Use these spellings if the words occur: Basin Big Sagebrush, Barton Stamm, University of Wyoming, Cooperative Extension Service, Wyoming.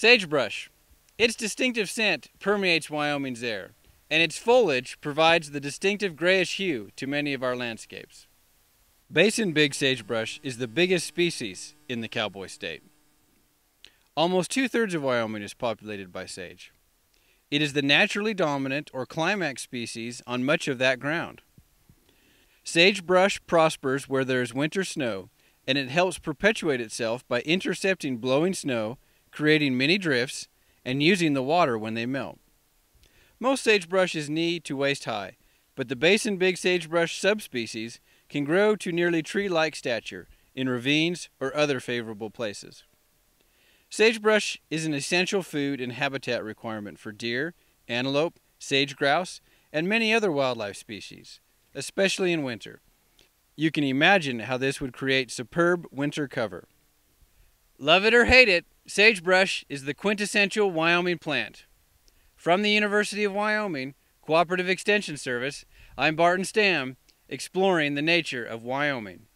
Sagebrush. Its distinctive scent permeates Wyoming's air, and its foliage provides the distinctive grayish hue to many of our landscapes. Basin Big Sagebrush is the biggest species in the cowboy state. Almost 2/3 of Wyoming is populated by sage. It is the naturally dominant or climax species on much of that ground. Sagebrush prospers where there is winter snow, and it helps perpetuate itself by intercepting blowing snow, creating many drifts, and using the water when they melt. Most sagebrush is knee to waist high, but the Basin Big Sagebrush subspecies can grow to nearly tree-like stature in ravines or other favorable places. Sagebrush is an essential food and habitat requirement for deer, antelope, sage grouse, and many other wildlife species, especially in winter. You can imagine how this would create superb winter cover. Love it or hate it, sagebrush is the quintessential Wyoming plant. From the University of Wyoming, Cooperative Extension Service, I'm Barton Stamm, exploring the nature of Wyoming.